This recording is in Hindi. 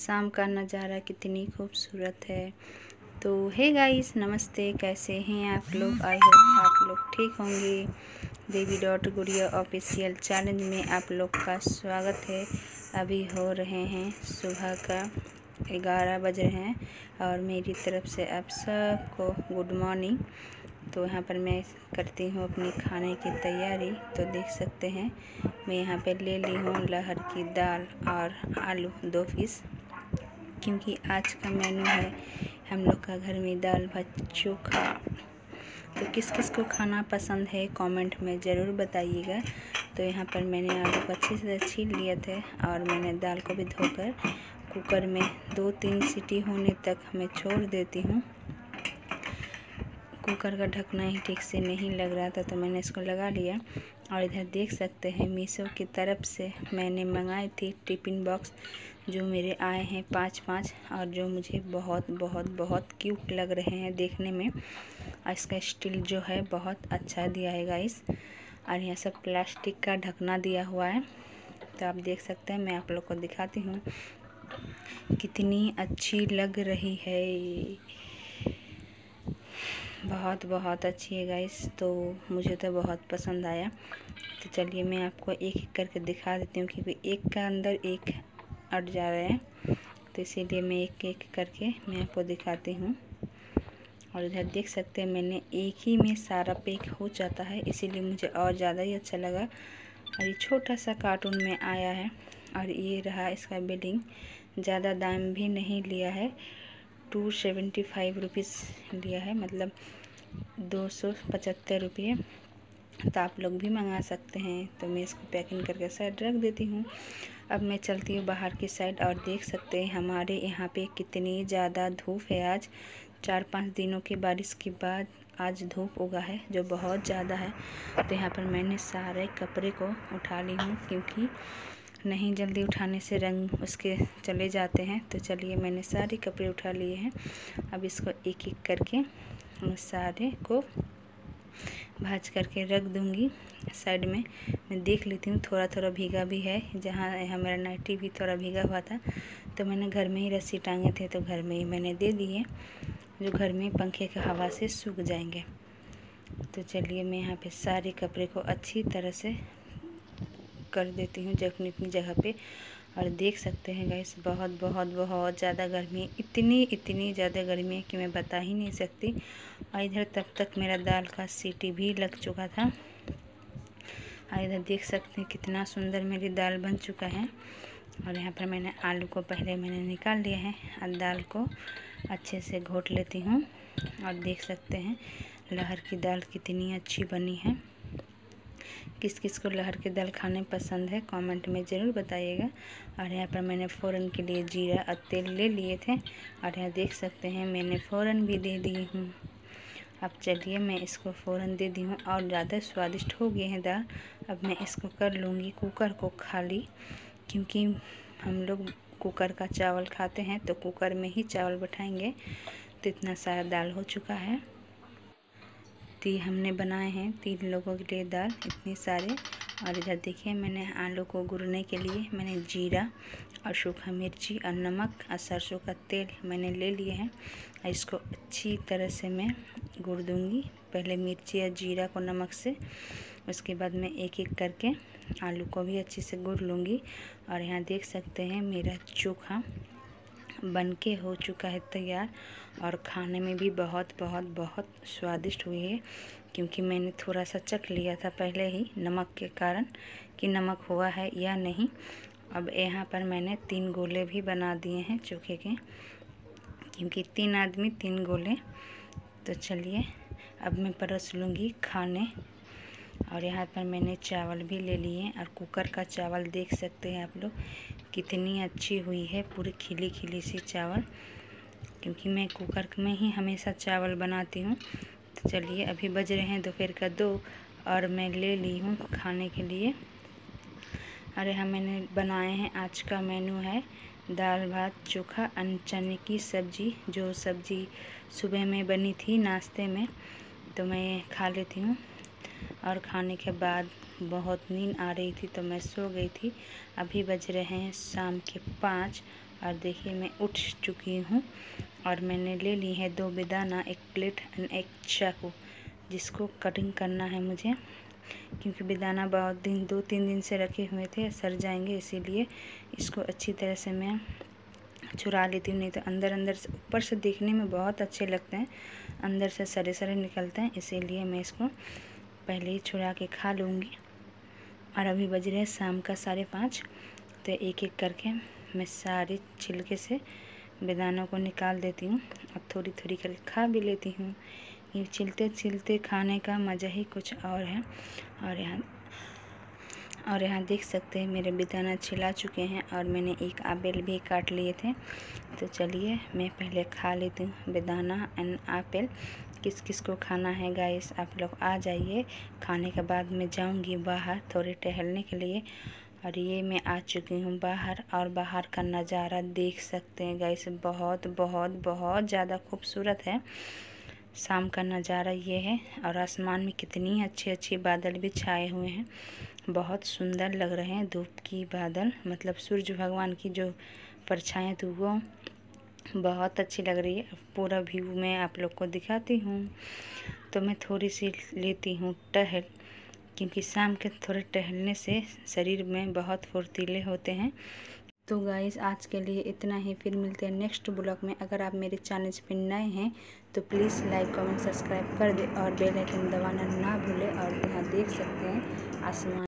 शाम का नज़ारा कितनी खूबसूरत है। तो हे गाइस, नमस्ते, कैसे हैं आप लोग? आई होप आप लोग ठीक होंगे। Devi dot Gudiya official channel में आप लोग का स्वागत है। अभी हो रहे हैं सुबह का 11 बज रहे हैं और मेरी तरफ से आप सबको गुड मॉर्निंग। तो यहाँ पर मैं करती हूँ अपनी खाने की तैयारी। तो देख सकते हैं मैं यहाँ पे ले ली हूँ लहर की दाल और आलू 2 पीस, क्योंकि आज का मेन्यू है हम लोग का घर में दाल भात चोखा। तो किस किस को खाना पसंद है कमेंट में ज़रूर बताइएगा। तो यहाँ पर मैंने आलू को अच्छे से छील लिए थे और मैंने दाल को भी धोकर कुकर में 2-3 सीटी होने तक मैं छोड़ देती हूँ। कुकर का ढकना ही ठीक से नहीं लग रहा था तो मैंने इसको लगा लिया। और इधर देख सकते हैं मीशो की तरफ से मैंने मंगाई थी टिफिन बॉक्स, जो मेरे आए हैं 5-5 और जो मुझे बहुत बहुत बहुत क्यूट लग रहे हैं देखने में। और इसका स्टील जो है बहुत अच्छा दिया है गाइस, और यहाँ सब प्लास्टिक का ढकना दिया हुआ है। तो आप देख सकते हैं, मैं आप लोग को दिखाती हूँ कितनी अच्छी लग रही है, बहुत बहुत अच्छी है गाइस। तो मुझे तो बहुत पसंद आया। तो चलिए मैं आपको एक एक करके दिखा देती हूँ, क्योंकि एक का अंदर एक अट जा रहे हैं, तो इसीलिए मैं एक एक करके मैं आपको दिखाती हूँ। और इधर देख सकते हैं मैंने एक ही में सारा पैक हो जाता है, इसीलिए मुझे और ज़्यादा ही अच्छा लगा। और ये छोटा सा कार्टून में आया है और ये रहा इसका बिलिंग। ज़्यादा दाम भी नहीं लिया है, 275 रुपीज़ लिया है, मतलब 275 रुपये। तो आप लोग भी मंगा सकते हैं। तो मैं इसको पैकिंग करके साइड रख देती हूँ। अब मैं चलती हूँ बाहर की साइड। और देख सकते हैं हमारे यहाँ पे कितनी ज़्यादा धूप है। आज 4-5 दिनों की बारिश के बाद आज धूप उगा है जो बहुत ज़्यादा है। तो यहाँ पर मैंने सारे कपड़े को उठा ली हूँ, क्योंकि नहीं जल्दी उठाने से रंग उसके चले जाते हैं। तो चलिए मैंने सारे कपड़े उठा लिए हैं। अब इसको एक एक करके सारे को भाज करके रख दूँगी साइड में। मैं देख लेती हूँ, थोड़ा थोड़ा भीगा भी है, जहाँ मेरा नाइटी भी थोड़ा भीगा हुआ था। तो मैंने घर में ही रस्सी टांगे थे तो घर में ही मैंने दे दिए, जो घर में पंखे की हवा से सूख जाएंगे। तो चलिए मैं यहाँ पे सारे कपड़े को अच्छी तरह से कर देती हूँ जखनी अपनी जगह पे। और देख सकते हैं गाइस, बहुत बहुत बहुत ज़्यादा गर्मी है, इतनी ज़्यादा गर्मी है कि मैं बता ही नहीं सकती। और इधर तब तक मेरा दाल का सीटी भी लग चुका था। और इधर देख सकते हैं कितना सुंदर मेरी दाल बन चुका है। और यहाँ पर मैंने आलू को पहले मैंने निकाल लिया है और दाल को अच्छे से घोट लेती हूँ। और देख सकते हैं लहर की दाल कितनी अच्छी बनी है। किस किस को लहर के दाल खाने पसंद है कमेंट में ज़रूर बताइएगा। और यहाँ पर मैंने फ़ौरन के लिए जीरा और तेल ले लिए थे, और यहाँ देख सकते हैं मैंने फ़ौरन भी दे दी हूँ। अब चलिए मैं इसको फ़ौरन दे दी हूँ और ज़्यादा स्वादिष्ट हो गए हैं दाल। अब मैं इसको कर लूँगी कुकर को खाली, क्योंकि हम लोग कुकर का चावल खाते हैं तो कुकर में ही चावल बैठाएंगे। तो इतना सारा दाल हो चुका है। तो हमने बनाए हैं 3 लोगों के लिए दाल, इतने सारे। और इधर देखिए मैंने आलू को गुरने के लिए मैंने जीरा और सूखा मिर्ची और नमक और सरसों का तेल मैंने ले लिए हैं। और इसको अच्छी तरह से मैं गुड़ दूँगी, पहले मिर्ची और जीरा को नमक से। उसके बाद मैं एक एक करके आलू को भी अच्छे से गुड़ लूँगी। और यहाँ देख सकते हैं मेरा चोखा बनके हो चुका है तैयार, और खाने में भी बहुत बहुत बहुत स्वादिष्ट हुई है, क्योंकि मैंने थोड़ा सा चख लिया था पहले ही नमक के कारण कि नमक हुआ है या नहीं। अब यहाँ पर मैंने 3 गोले भी बना दिए हैं चोखे के, क्योंकि 3 आदमी 3 गोले। तो चलिए अब मैं परोस लूँगी खाने। और यहाँ पर मैंने चावल भी ले लिए हैं, और कुकर का चावल देख सकते हैं आप लोग कितनी अच्छी हुई है, पूरी खिली खिली सी चावल, क्योंकि मैं कुकर में ही हमेशा चावल बनाती हूँ। तो चलिए अभी बज रहे हैं दोपहर का 2 और मैं ले ली हूँ खाने के लिए। और यहाँ मैंने बनाए हैं, आज का मेन्यू है दाल भात चोखा और चने की सब्ज़ी, जो सब्ज़ी सुबह में बनी थी नाश्ते में, तो मैं खा लेती हूँ। और खाने के बाद बहुत नींद आ रही थी तो मैं सो गई थी। अभी बज रहे हैं शाम के 5 और देखिए मैं उठ चुकी हूँ और मैंने ले ली है 2 बेदाना, 1 प्लेट और 1 चाकू, जिसको कटिंग करना है मुझे, क्योंकि बेदाना बहुत दिन 2-3 दिन से रखे हुए थे, सड़ जाएंगे, इसीलिए इसको अच्छी तरह से मैं चुरा लेती हूँ। नहीं तो अंदर अंदर से, ऊपर से देखने में बहुत अच्छे लगते हैं, अंदर से सड़े सड़े निकलते हैं, इसीलिए मैं इसको पहले ही चुरा के खा लूँगी। और अभी बज रहे हैं शाम का 5:30, तो एक एक करके मैं सारे छिलके से बेदानों को निकाल देती हूँ और थोड़ी थोड़ी करके खा भी लेती हूँ। ये छिलते छिलते खाने का मज़ा ही कुछ और है। और यहाँ देख सकते हैं मेरे बेदाना छिला चुके हैं और मैंने एक आपेल भी काट लिए थे। तो चलिए मैं पहले खा लेती हूँ बेदाना एंड आपेल। किस किस को खाना है गाइस, आप लोग आ जाइए। खाने के बाद मैं जाऊँगी बाहर थोड़े टहलने के लिए। और ये मैं आ चुकी हूँ बाहर, और बाहर का नज़ारा देख सकते हैं गाइस, बहुत बहुत बहुत ज़्यादा खूबसूरत है। शाम का नज़ारा ये है, और आसमान में कितनी अच्छे अच्छे बादल भी छाए हुए हैं, बहुत सुंदर लग रहे हैं। धूप की बादल, मतलब सूर्य भगवान की जो परछाएँ थी वो बहुत अच्छी लग रही है। पूरा व्यू मैं आप लोग को दिखाती हूँ। तो मैं थोड़ी सी लेती हूँ टहल, क्योंकि शाम के थोड़े टहलने से शरीर में बहुत फुर्तीले होते हैं। तो गाइस आज के लिए इतना ही, फिर मिलते हैं नेक्स्ट ब्लॉग में। अगर आप मेरे चैनल पर नए हैं तो प्लीज़ लाइक, कमेंट, सब्सक्राइब कर दें और बेल आइकन दबाना ना भूलें। और यहाँ देख सकते हैं आसमान।